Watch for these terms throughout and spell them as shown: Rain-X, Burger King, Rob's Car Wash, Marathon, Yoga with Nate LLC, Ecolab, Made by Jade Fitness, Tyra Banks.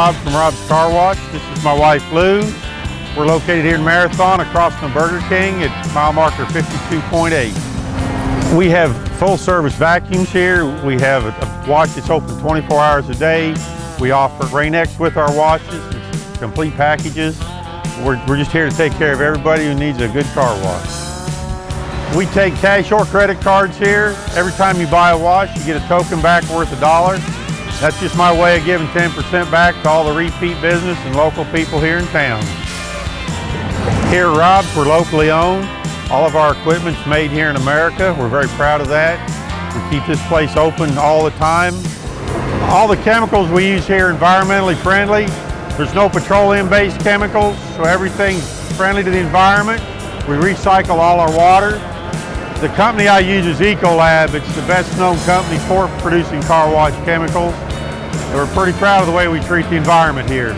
Rob from Rob's Car Wash. This is my wife, Lou. We're located here in Marathon across from Burger King at mile marker 52.8. We have full service vacuums here. We have a wash that's open 24 hours a day. We offer Rain-X with our washes, it's complete packages. We're just here to take care of everybody who needs a good car wash. We take cash or credit cards here. Every time you buy a wash, you get a token back worth $1. That's just my way of giving 10% back to all the repeat business and local people here in town. Here at Rob's, we're locally owned. All of our equipment's made here in America. We're very proud of that. We keep this place open all the time. All the chemicals we use here are environmentally friendly. There's no petroleum-based chemicals, so everything's friendly to the environment. We recycle all our water. The company I use is Ecolab. It's the best known company for producing car wash chemicals. And we're pretty proud of the way we treat the environment here.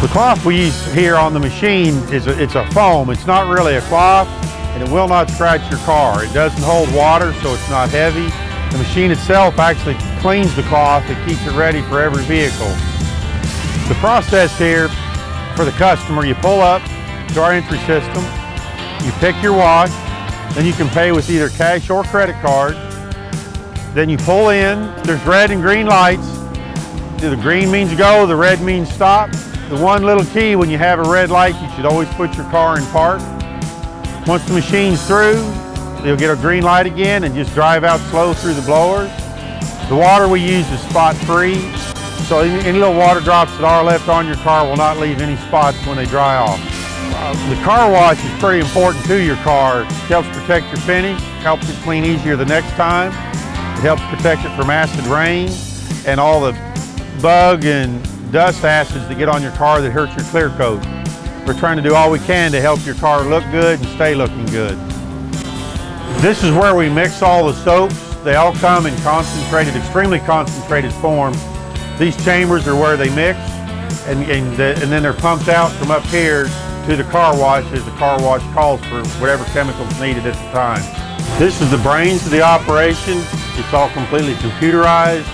The cloth we use here on the machine is a foam. It's not really a cloth, and it will not scratch your car. It doesn't hold water, so it's not heavy. The machine itself actually cleans the cloth. It keeps it ready for every vehicle. The process here for the customer, you pull up to our entry system, you pick your wash, then you can pay with either cash or credit card. Then you pull in, there's red and green lights. The green means go, the red means stop. The one little key, when you have a red light, you should always put your car in park. Once the machine's through, you'll get a green light again and just drive out slow through the blowers. The water we use is spot free. So any little water drops that are left on your car will not leave any spots when they dry off. The car wash is pretty important to your car. It helps protect your finish, helps it clean easier the next time. It helps protect it from acid rain and all the bug and dust acids that get on your car that hurt your clear coat. We're trying to do all we can to help your car look good and stay looking good. This is where we mix all the soaps. They all come in concentrated, extremely concentrated form. These chambers are where they mix, and then they're pumped out from up here to the car wash as the car wash calls for whatever chemicals needed at the time. This is the brains of the operation. It's all completely computerized,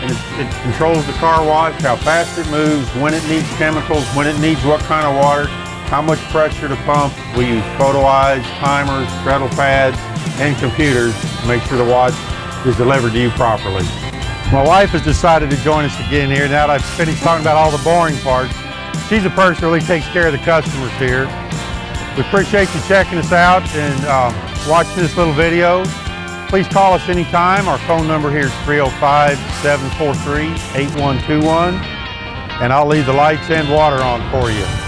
and it controls the car wash, how fast it moves, when it needs chemicals, when it needs what kind of water, how much pressure to pump. We use photo eyes, timers, treadle pads, and computers to make sure the wash is delivered to you properly. My wife has decided to join us again here now that I've finished talking about all the boring parts. She's the person who really takes care of the customers here. We appreciate you checking us out and watching this little video. Please call us anytime. Our phone number here is 305-743-8121. And I'll leave the lights and water on for you.